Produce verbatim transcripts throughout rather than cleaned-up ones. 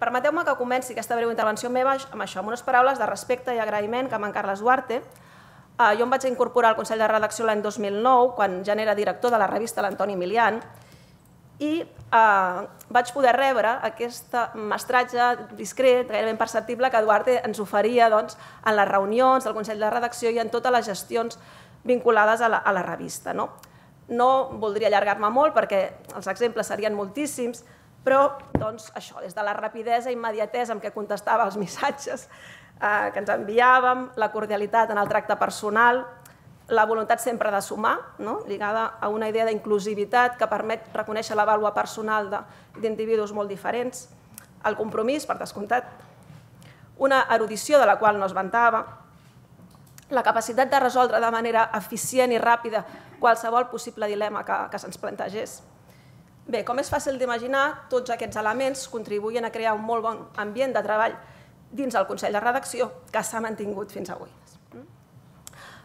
Permeteu-me que comenci aquesta breu intervenció meva amb això, amb unes paraules de respecte i agraïment que amb en Carles Duarte. Jo em vaig incorporar al Consell de Redacció l'any dos mil nou, quan ja n'era director de la revista l'Antoni Milian, i vaig poder rebre aquest mestratge discret, gairebé imperceptible, que Duarte ens oferia en les reunions del Consell de Redacció i en totes les gestions vinculades a la revista. No voldria allargar-me molt perquè els exemples serien moltíssims, però això, des de la rapidesa i immediatesa amb què contestava els missatges que ens enviàvem, la cordialitat en el tracte personal, la voluntat sempre de sumar, lligada a una idea d'inclusivitat que permet reconèixer la vàlua personal d'individus molt diferents, el compromís, per descomptat, una erudició de la qual no es vantava, la capacitat de resoldre de manera eficient i ràpida qualsevol possible dilema que se'ns plantegés. Bé, com és fàcil d'imaginar, tots aquests elements contribuïen a crear un molt bon ambient de treball dins del Consell de Redacció que s'ha mantingut fins avui.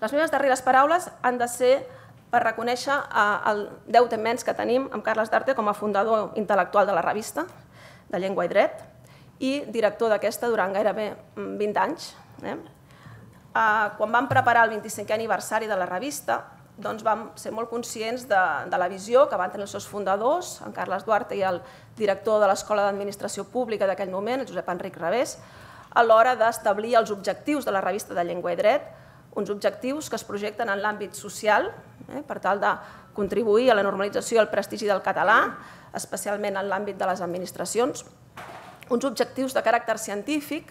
Les meves darreres paraules han de ser per reconèixer el deute immens que tenim amb Carles Duarte com a fundador intel·lectual de la revista de Llengua i Dret i director d'aquesta durant gairebé vint anys. Quan vam preparar el vint-i-cinquè aniversari de la revista, doncs vam ser molt conscients de la visió que van tenir els seus fundadors, en Carles Duarte i el director de l'Escola d'Administració Pública d'aquell moment, el Josep Enric Rebés, a l'hora d'establir els objectius de la revista de Llengua i Dret, uns objectius que es projecten en l'àmbit social, per tal de contribuir a la normalització i al prestigi del català, especialment en l'àmbit de les administracions, uns objectius de caràcter científic,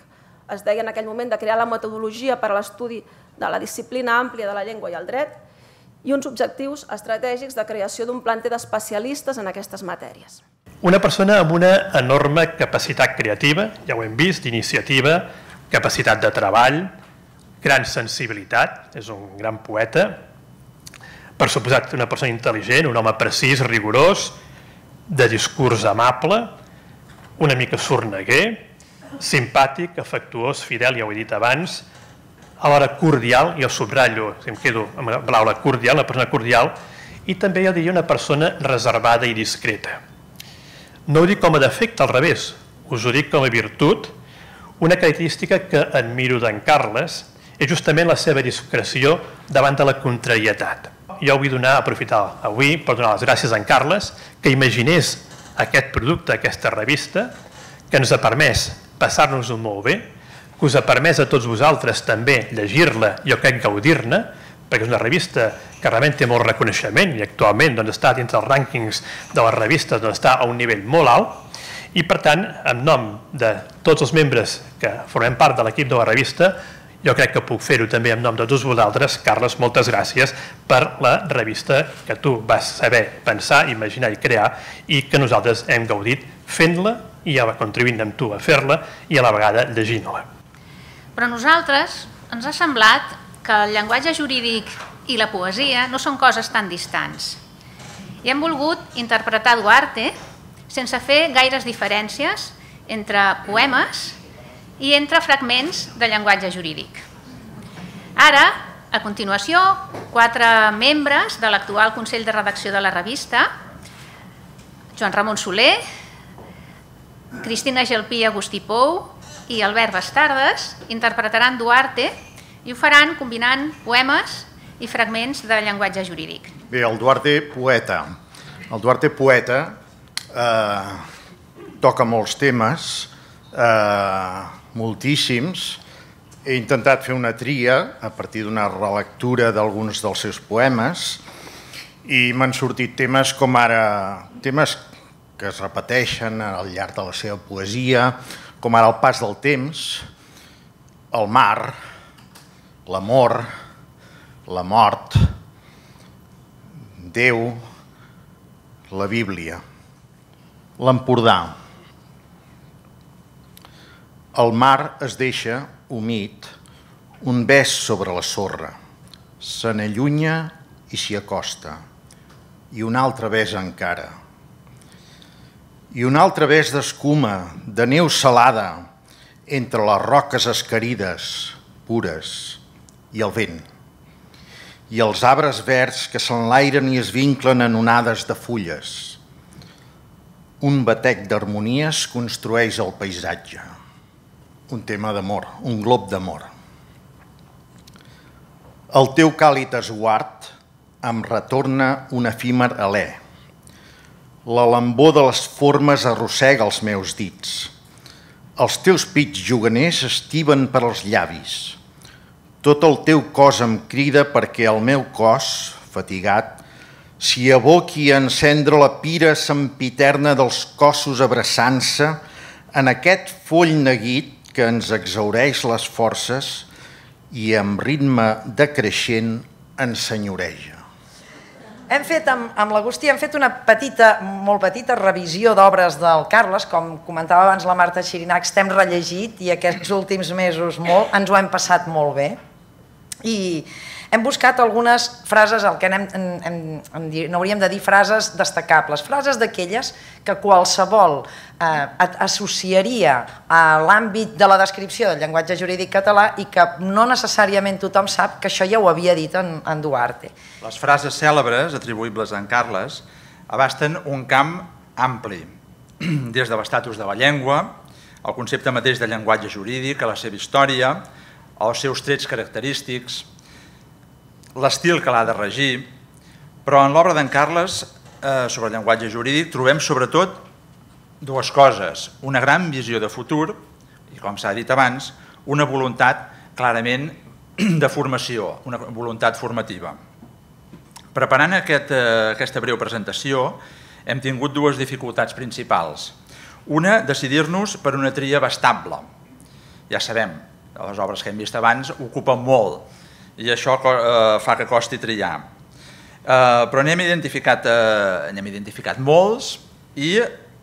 es deia en aquell moment de crear la metodologia per a l'estudi de la disciplina àmplia de la llengua i el dret, i uns objectius estratègics de creació d'un planter d'especialistes en aquestes matèries. Una persona amb una enorme capacitat creativa, ja ho hem vist, d'iniciativa, capacitat de treball, gran sensibilitat, és un gran poeta, per suposat una persona intel·ligent, un home precís, rigorós, de discurs amable, una mica sorneguer, simpàtic, afectuós, fidel, ja ho he dit abans, alhora cordial, jo subratllo, si em quedo amb la paraula cordial, una persona cordial, i també jo diria una persona reservada i discreta. No ho dic com a defecte, al revés, us ho dic com a virtut. Una característica que admiro d'en Carles és justament la seva discreció davant de la contrarietat. Jo vull donar, aprofitar avui per donar les gràcies a en Carles que imaginés aquest producte, aquesta revista, que ens ha permès passar-nos-ho molt bé, que us ha permès a tots vosaltres també llegir-la, jo crec gaudir-ne, perquè és una revista que realment té molt reconeixement i actualment està dins dels rànquings de les revistes, està a un nivell molt alt, i per tant, en nom de tots els membres que formem part de l'equip de la revista, jo crec que puc fer-ho també en nom de tots vosaltres. Carles, moltes gràcies per la revista que tu vas saber pensar, imaginar i crear i que nosaltres hem gaudit fent-la i contribuint amb tu a fer-la i a la vegada llegint-la. Però a nosaltres ens ha semblat que el llenguatge jurídic i la poesia no són coses tan distants. I hem volgut interpretar Duarte sense fer gaires diferències entre poemes i entre fragments de llenguatge jurídic. Ara, a continuació, quatre membres de l'actual Consell de Redacció de la revista, Joan Ramon Soler, Cristina Gelpí i Agustí Pou, i Albert Bastardes interpretaran Duarte i ho faran combinant poemes i fragments de llenguatge jurídic. Bé, el Duarte poeta. El Duarte poeta toca molts temes, moltíssims. He intentat fer una tria a partir d'una relectura d'alguns dels seus poemes i m'han sortit temes com ara temes que es repeteixen al llarg de la seva poesia, com ara el pas del temps, el mar, l'amor, la mort, Déu, la Bíblia, l'Empordà. El mar es deixa, humit, un bes sobre la sorra, se n'allunya i s'hi acosta, i un altre bes encara. I un altre bes d'escuma, de neu salada, entre les roques escarides, pures, i el vent. I els arbres verds que s'enlairen i es vinclen en onades de fulles. Un batec d'harmonies construeix el paisatge. Un tema d'amor, un glob d'amor. El teu càlid esguard em retorna un efímer alè. La lambor de les formes arrossega els meus dits. Els teus pits juganers s'estiven per als llavis. Tot el teu cos em crida perquè el meu cos, fatigat, s'hi aboqui a encendre la pira sempiterna dels cossos abraçant-se en aquest foll neguit que ens exhaureix les forces i amb ritme decreixent ensenyoreja. Hem fet amb, amb l'Agustí hem fet una petita, molt petita revisió d'obres del Carles, com comentava abans la Marta Xirinac, estem rellegit i aquests últims mesos molt, ens ho hem passat molt bé. I hem buscat algunes frases, el que n'hauríem de dir frases destacables, frases d'aquelles que qualsevol eh, associaria a l'àmbit de la descripció del llenguatge jurídic català i que no necessàriament tothom sap que això ja ho havia dit en, en Duarte. Les frases cèlebres atribuïbles a en Carles abasten un camp ampli, des de l'estatus de la llengua, el concepte mateix de llenguatge jurídic, a la seva història, els seus trets característics, l'estil que l'ha de regir, però en l'obra d'en Carles eh, sobre el llenguatge jurídic trobem sobretot dues coses, una gran visió de futur i, com s'ha dit abans, una voluntat clarament de formació, una voluntat formativa. Preparant aquest, eh, aquesta breu presentació hem tingut dues dificultats principals. Una, decidir-nos per una tria bastable. Ja sabem, les obres que hem vist abans ocupen molt i això eh, fa que costi triar. Eh, però n'hem identificat, eh, n'hem identificat molts i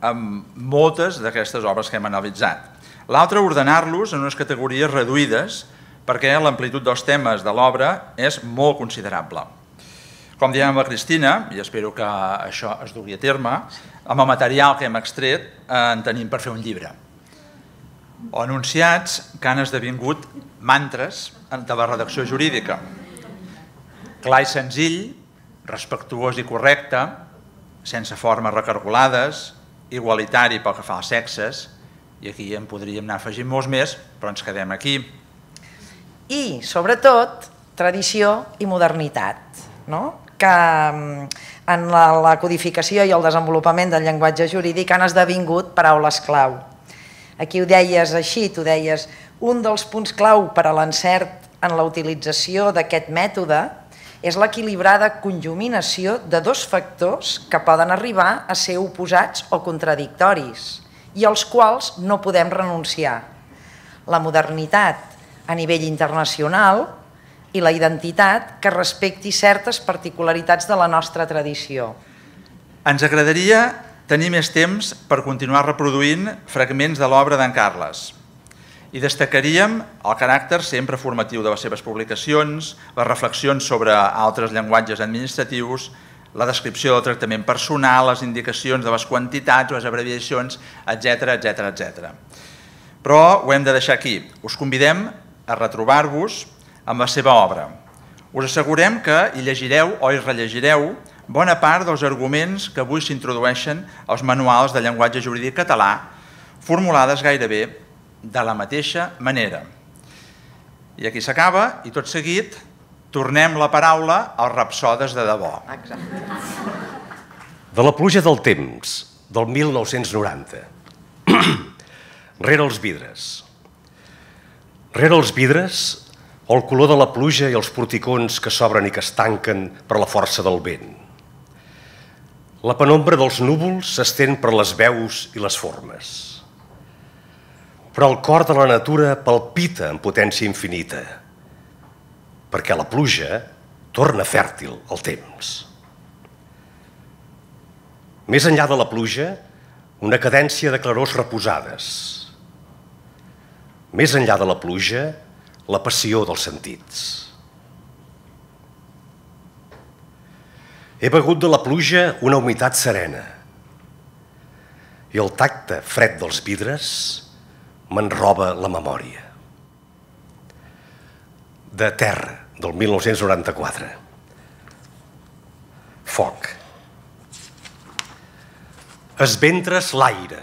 amb moltes d'aquestes obres que hem analitzat. L'altre, ordenar-los en unes categories reduïdes perquè l'amplitud dels temes de l'obra és molt considerable. Com diem amb la Cristina, i espero que això es dugui a terme, amb el material que hem extret eh, en tenim per fer un llibre. O enunciats que han esdevingut mantres de la redacció jurídica. Clar i senzill, respectuós i correcte, sense formes recargolades, igualitari pel que fa als sexes, i aquí en podríem anar afegint molts més, però ens quedem aquí. I, sobretot, tradició i modernitat, no? Que en la, la codificació i el desenvolupament del llenguatge jurídic han esdevingut paraules clau. Aquí ho deies així, tu deies, un dels punts clau per a l'encert en la utilització d'aquest mètode és l'equilibrada conjuminació de dos factors que poden arribar a ser oposats o contradictoris i als quals no podem renunciar. La modernitat a nivell internacional i la identitat que respecti certes particularitats de la nostra tradició. Ens agradaria tenir més temps per continuar reproduint fragments de l'obra d'en Carles. I destacaríem el caràcter sempre formatiu de les seves publicacions, les reflexions sobre altres llenguatges administratius, la descripció del tractament personal, les indicacions de les quantitats, les abreviacions, etcètera, etcètera, etcètera. Però ho hem de deixar aquí. Us convidem a retrobar-vos amb la seva obra. Us assegurem que hi llegireu o hi rellegireu bona part dels arguments que avui s'introdueixen als manuals de llenguatge jurídic català, formulades gairebé de la mateixa manera. I aquí s'acaba, i tot seguit tornem la paraula als rapsodes de debò. Exacte. De la pluja del temps, del mil nou-cents noranta, rere els vidres. Rere els vidres, el color de la pluja i els porticons que s'obren i que es tanquen per la força del vent. La penombra dels núvols s'estén per les veus i les formes. Però el cor de la natura palpita en potència infinita, perquè la pluja torna fèrtil el temps. Més enllà de la pluja, una cadència de clarors reposades. Més enllà de la pluja, la passió dels sentits. He begut de la pluja una humitat serena i el tacte fred dels vidres m'enroba la memòria. De terra, del mil nou-cents noranta-quatre. Foc. Esventres l'aire.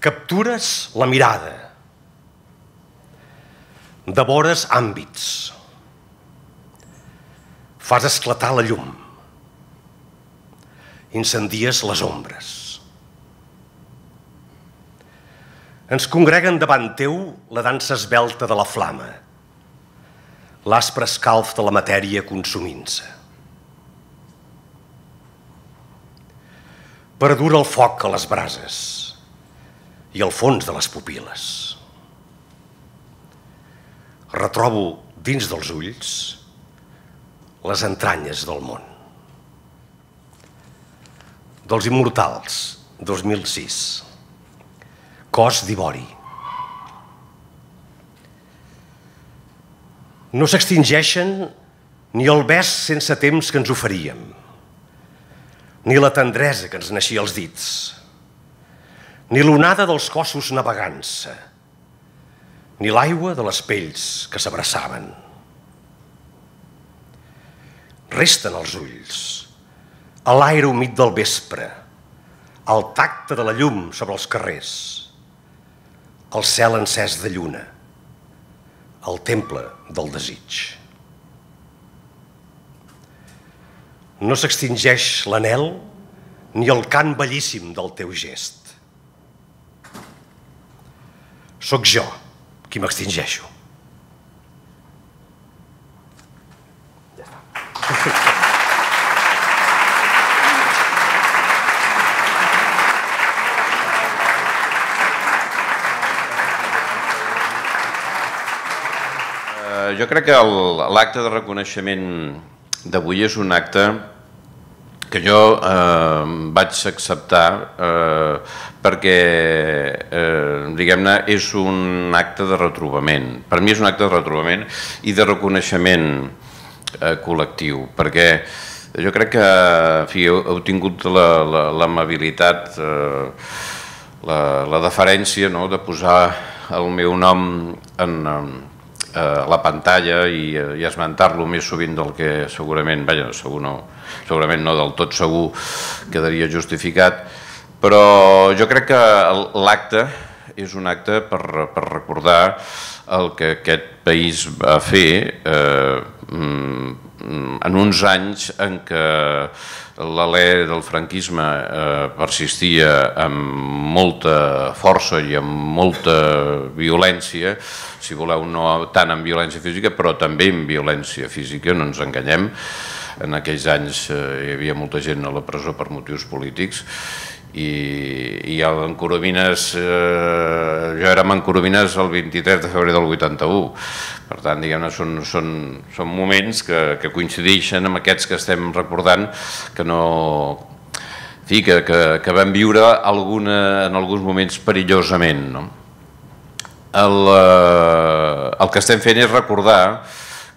Captures la mirada. Devores àmbits. Fas esclatar la llum. Incendies les ombres. Ens congreguen davant teu la dansa esvelta de la flama, l'aspre escalf de la matèria consumint-se. Perdura el foc a les brases i al fons de les pupil·les. Retrobo dins dels ulls les entranyes del món. Dels Immortals, dos mil sis. Cos d'ivori. No s'extingeixen ni el bes sense temps que ens oferíem, ni la tendresa que ens naixia als dits, ni l'onada dels cossos navegant-se, ni l'aigua de les pells que s'abraçaven. Resten els ulls, a l'aire humit del vespre, al tacte de la llum sobre els carrers, al cel encès de lluna, al temple del desig. No s'extingeix l'anhel ni el cant bellíssim del teu gest. Soc jo qui m'extingeixo. Ja està. Jo crec que l'acte de reconeixement d'avui és un acte que jo vaig acceptar perquè, diguem-ne, és un acte de retrobament. Per mi és un acte de retrobament i de reconeixement col·lectiu, perquè jo crec que, en fi, heu tingut l'amabilitat, la deferència de posar el meu nom en la pantalla i esmentar-lo més sovint del que segurament, vaja, segurament no del tot segur quedaria justificat, però jo crec que l'acte és un acte per recordar el que aquest país va fer en uns anys en què l'alè del franquisme persistia amb molta força i amb molta violència, si voleu no tant amb violència física, però també amb violència física, no ens enganyem. En aquells anys hi havia molta gent a la presó per motius polítics i en Corominas, jo érem en Corominas el vint-i-tres de febrer del vuitanta-u, per tant, diguem-ne, són moments que coincideixen amb aquests que estem recordant, que no... en fi, que vam viure en alguns moments perillosament, no? El que estem fent és recordar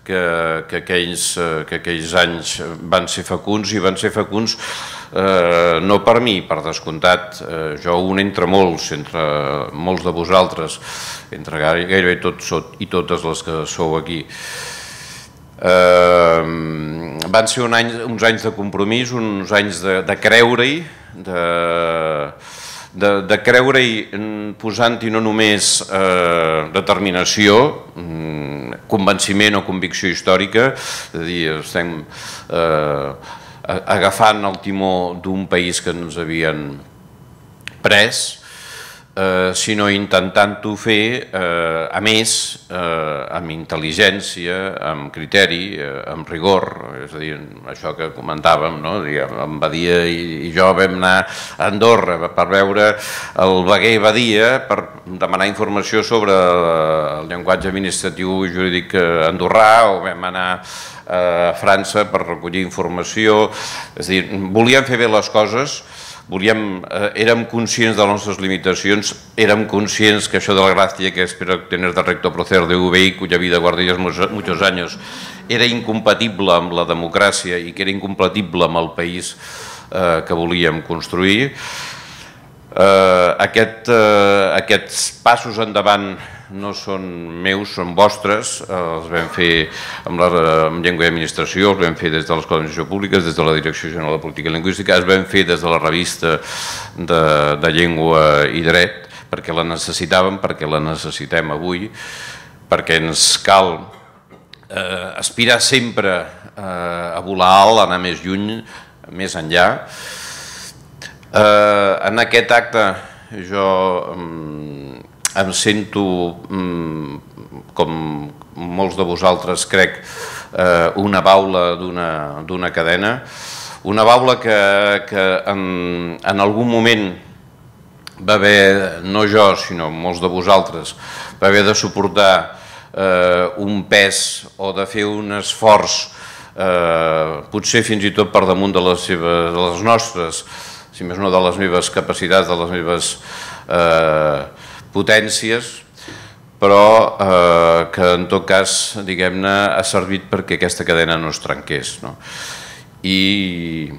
que aquells anys van ser fecunds i van ser fecunds no per mi, per descomptat, jo un entre molts, entre molts de vosaltres, entre gairebé tots i totes les que sou aquí. Van ser uns anys de compromís, uns anys de creure-hi, de... de creure-hi posant-hi no només determinació, convenciment o convicció històrica, és a dir, estem agafant el timó d'un país que ens havien pres, sinó intentant-ho fer, a més, amb intel·ligència, amb criteri, amb rigor, és a dir, això que comentàvem, en Badia i jo vam anar a Andorra per veure el Beguer i Badia per demanar informació sobre el llenguatge administratiu i jurídic andorrà, o vam anar a França per recollir informació, és a dir, volíem fer bé les coses. Érem conscients de les nostres limitacions, érem conscients que això de la gràcia que espero tenir de recto proceder de U V I, cuya vida guardarías muchos años, era incompatible amb la democràcia i que era incompatible amb el país que volíem construir. Aquests passos endavant no són meus, són vostres. Els vam fer amb Llengua i Administració, els vam fer des de l'Escola d'Administració Pública, des de la Direcció General de Política Lingüística, els vam fer des de la revista de Llengua i Dret, perquè la necessitàvem, perquè la necessitem avui, perquè ens cal aspirar sempre a volar alt, anar més lluny, més enllà. En aquest acte jo em sento, com molts de vosaltres crec, una baula d'una cadena, una baula que en algun moment va haver, no jo sinó molts de vosaltres, va haver de suportar un pes o de fer un esforç, potser fins i tot per damunt de les nostres, si més no de les meves capacitats, de les meves potències, però que en tot cas, diguem-ne, ha servit perquè aquesta cadena no es trenqués. I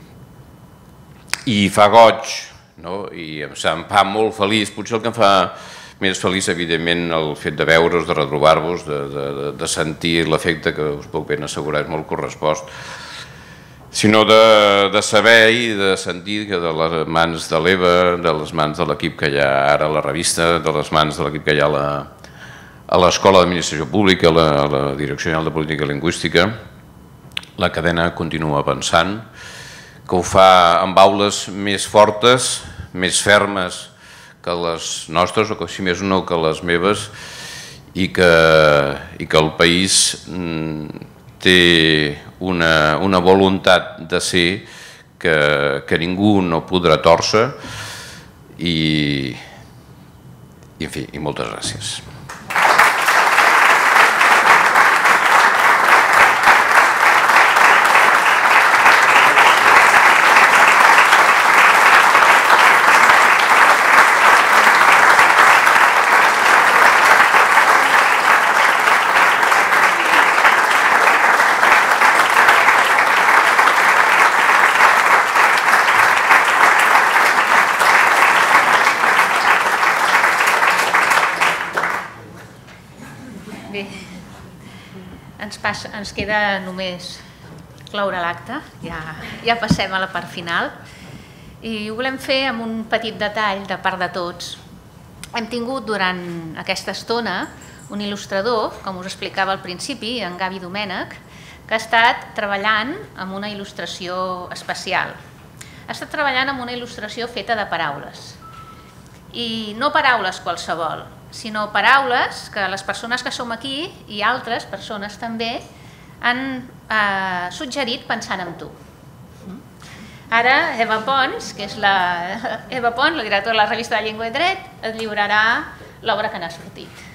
fa goig, i em fa molt feliç, potser el que em fa més feliç, evidentment, el fet de veure's, de retrobar-vos, de sentir l'efecte que us puc ben assegurar és molt correspost, sinó de saber i de sentir que de les mans de l'Eva, de les mans de l'equip que hi ha ara a la revista, de les mans de l'equip que hi ha a l'Escola d'Administració Pública, a la Direcció General de Política Lingüística, la cadena continua avançant, que ho fa amb baules més fortes, més fermes que les nostres, o que si més no que les meves, i que el país té una voluntat de ser que ningú no podrà tòrcer, i en fi, i moltes gràcies. Ens queda només cloure l'acte, ja passem a la part final i ho volem fer amb un petit detall de part de tots. Hem tingut durant aquesta estona un il·lustrador, com us explicava al principi, en Gavi Domènech, que ha estat treballant amb una il·lustració especial. Ha estat treballant amb una il·lustració feta de paraules, i no paraules qualsevol, sinó paraules que les persones que som aquí i altres persones també han suggerit pensant en tu. Ara Eva Pons, que és la directora de la revista de Llengua i Dret, et lliurarà l'obra que n'ha sortit.